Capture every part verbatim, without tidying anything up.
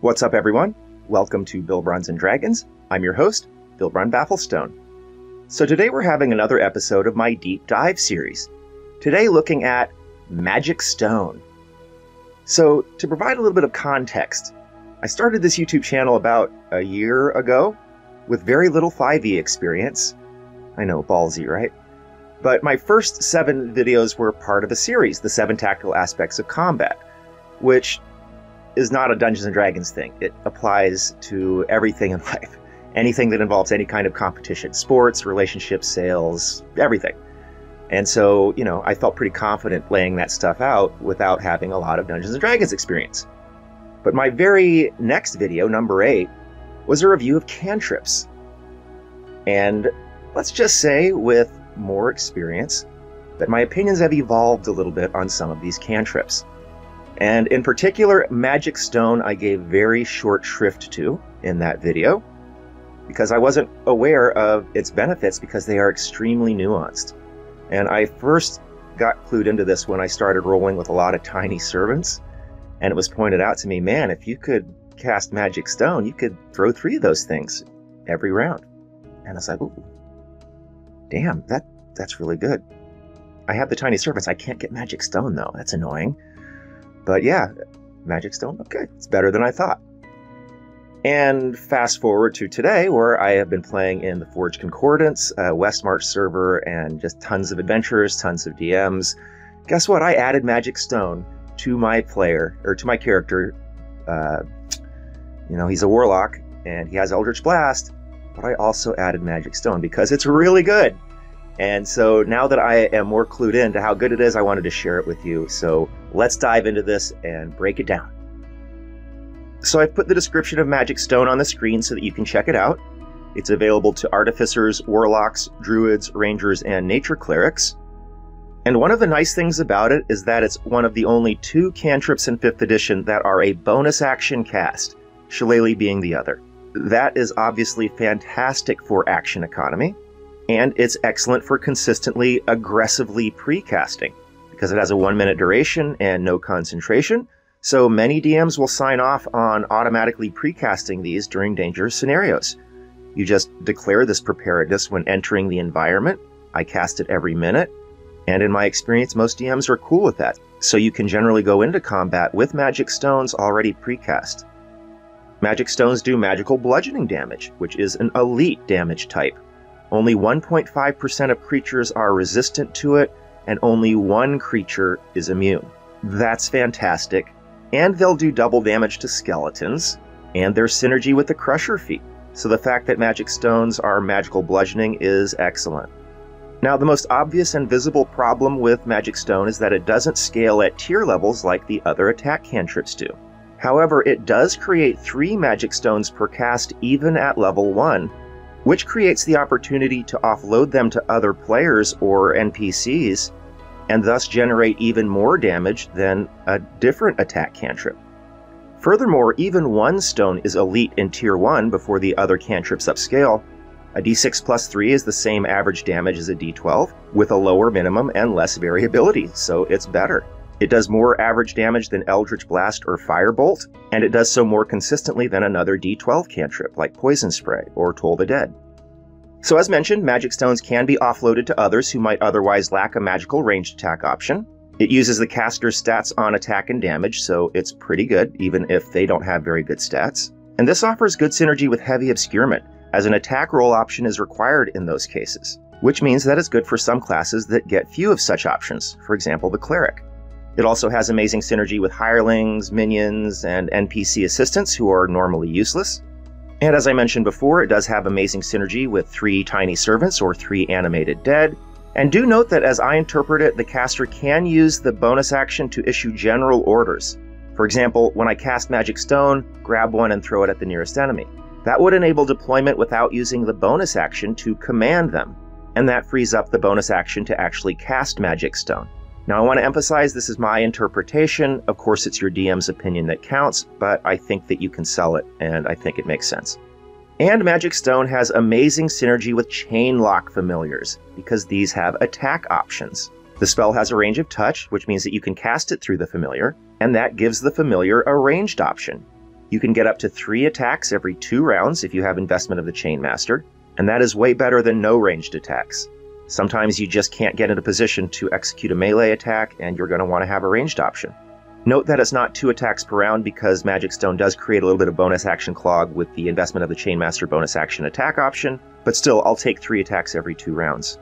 What's up, everyone? Welcome to Bilbrons and Dragons. I'm your host, Bilbron Bafflestone. So today we're having another episode of my Deep Dive series. Today looking at Magic Stone. So to provide a little bit of context, I started this YouTube channel about a year ago with very little five E experience. I know, ballsy, right? But my first seven videos were part of a series, The Seven Tactical Aspects of Combat, which is not a Dungeons and Dragons thing. It applies to everything in life. Anything that involves any kind of competition. Sports, relationships, sales, everything. And so, you know, I felt pretty confident laying that stuff out without having a lot of Dungeons and Dragons experience. But my very next video, number eight, was a review of cantrips. And let's just say, with more experience, that my opinions have evolved a little bit on some of these cantrips. And in particular, Magic Stone I gave very short shrift to in that video, because I wasn't aware of its benefits because they are extremely nuanced. And I first got clued into this when I started rolling with a lot of Tiny Servants, and it was pointed out to me, man, if you could cast Magic Stone, you could throw three of those things every round. And I was like, ooh, damn, that, that's really good. I have the Tiny Servants. I can't get Magic Stone, though. That's annoying. But yeah, Magic Stone, okay, it's better than I thought. And fast forward to today, where I have been playing in the Forge Concordance, uh, Westmarch server, and just tons of adventurers, tons of D Ms. Guess what? I added Magic Stone to my player, or to my character. Uh, you know, he's a warlock, and he has Eldritch Blast, but I also added Magic Stone because it's really good. And so now that I am more clued in to how good it is, I wanted to share it with you. So let's dive into this and break it down. So I've put the description of Magic Stone on the screen so that you can check it out. It's available to artificers, warlocks, druids, rangers, and nature clerics. And one of the nice things about it is that it's one of the only two cantrips in fifth edition that are a bonus action cast, Shillelagh being the other. That is obviously fantastic for action economy, and it's excellent for consistently, aggressively pre-casting, because it has a one-minute duration and no concentration, so many D Ms will sign off on automatically pre-casting these during dangerous scenarios. You just declare this preparedness when entering the environment. I cast it every minute, and in my experience, most D Ms are cool with that, so you can generally go into combat with Magic Stones already pre-cast. Magic Stones do magical bludgeoning damage, which is an elite damage type. Only one point five percent of creatures are resistant to it, and only one creature is immune. That's fantastic. And they'll do double damage to skeletons, and their synergy with the Crusher feat. So the fact that Magic Stones are magical bludgeoning is excellent. Now, the most obvious and visible problem with Magic Stone is that it doesn't scale at tier levels like the other attack cantrips do. However, it does create three Magic Stones per cast even at level one, which creates the opportunity to offload them to other players or N P Cs, and thus generate even more damage than a different attack cantrip. Furthermore, even one stone is elite in tier one before the other cantrips upscale. A d six plus three is the same average damage as a d twelve, with a lower minimum and less variability, so it's better. It does more average damage than Eldritch Blast or Firebolt, and it does so more consistently than another d twelve cantrip like Poison Spray or Toll the Dead. So as mentioned, Magic Stones can be offloaded to others who might otherwise lack a magical ranged attack option. It uses the caster's stats on attack and damage, so it's pretty good, even if they don't have very good stats. And this offers good synergy with Heavy Obscurement, as an attack roll option is required in those cases, which means that it's good for some classes that get few of such options, for example the Cleric. It also has amazing synergy with hirelings, minions, and N P C assistants who are normally useless. And as I mentioned before, it does have amazing synergy with three Tiny Servants or three Animated Dead. And do note that as I interpret it, the caster can use the bonus action to issue general orders. For example, when I cast Magic Stone, grab one and throw it at the nearest enemy. That would enable deployment without using the bonus action to command them, and that frees up the bonus action to actually cast Magic Stone. Now, I want to emphasize this is my interpretation. Of course, it's your D M's opinion that counts, but I think that you can sell it, and I think it makes sense. And Magic Stone has amazing synergy with Chainlock familiars, because these have attack options. The spell has a range of touch, which means that you can cast it through the familiar, and that gives the familiar a ranged option. You can get up to three attacks every two rounds if you have Investment of the Chainmaster, and that is way better than no ranged attacks. Sometimes you just can't get in a position to execute a melee attack, and you're going to want to have a ranged option. Note that it's not two attacks per round because Magic Stone does create a little bit of bonus action clog with the Investment of the Chainmaster bonus action attack option, but still, I'll take three attacks every two rounds.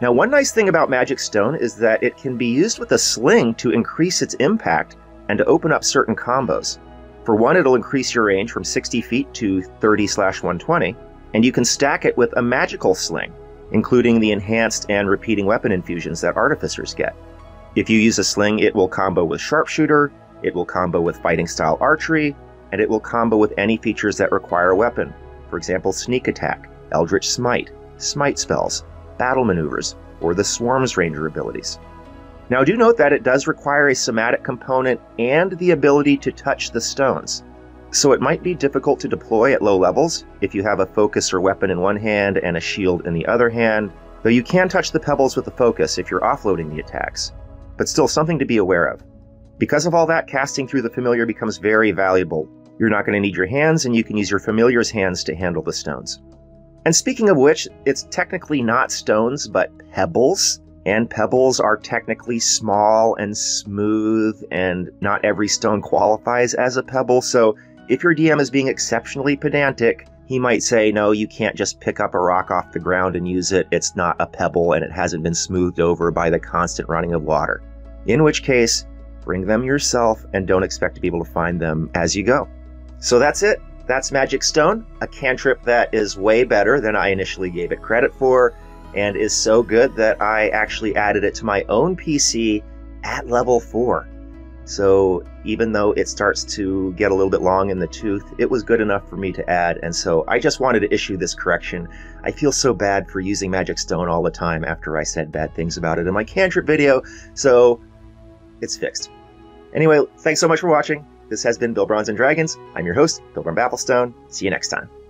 Now, one nice thing about Magic Stone is that it can be used with a sling to increase its impact and to open up certain combos. For one, it'll increase your range from sixty feet to thirty slash one twenty, and you can stack it with a magical sling, including the enhanced and repeating weapon infusions that artificers get. If you use a sling, it will combo with Sharpshooter, it will combo with Fighting Style Archery, and it will combo with any features that require a weapon. For example, Sneak Attack, Eldritch Smite, Smite Spells, Battle Maneuvers, or the Swarm's Ranger abilities. Now do note that it does require a somatic component and the ability to touch the stones, so it might be difficult to deploy at low levels if you have a focus or weapon in one hand and a shield in the other hand, though you can touch the pebbles with the focus if you're offloading the attacks. But still something to be aware of. Because of all that, casting through the familiar becomes very valuable. You're not going to need your hands, and you can use your familiar's hands to handle the stones. And speaking of which, it's technically not stones, but pebbles. And pebbles are technically small and smooth, and not every stone qualifies as a pebble, so if your D M is being exceptionally pedantic, he might say, no, you can't just pick up a rock off the ground and use it. It's not a pebble, and it hasn't been smoothed over by the constant running of water. In which case, bring them yourself and don't expect to be able to find them as you go. So that's it. That's Magic Stone, a cantrip that is way better than I initially gave it credit for, and is so good that I actually added it to my own P C at level four. So even though it starts to get a little bit long in the tooth, it was good enough for me to add, and so I just wanted to issue this correction. I feel so bad for using Magic Stone all the time after I said bad things about it in my cantrip video, so it's fixed. Anyway, thanks so much for watching. This has been Bilbrons and Dragons. I'm your host, Bilbron Bafflestone. See you next time.